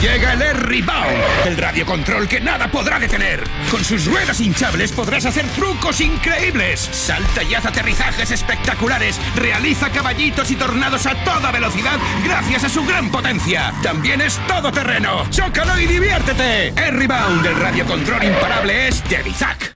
Llega el Air Rebound, el radiocontrol que nada podrá detener. Con sus ruedas hinchables podrás hacer trucos increíbles. Salta y haz aterrizajes espectaculares. Realiza caballitos y tornados a toda velocidad gracias a su gran potencia. También es todoterreno. ¡Chócalo y diviértete! Air Rebound, el radiocontrol imparable, es de Bizak.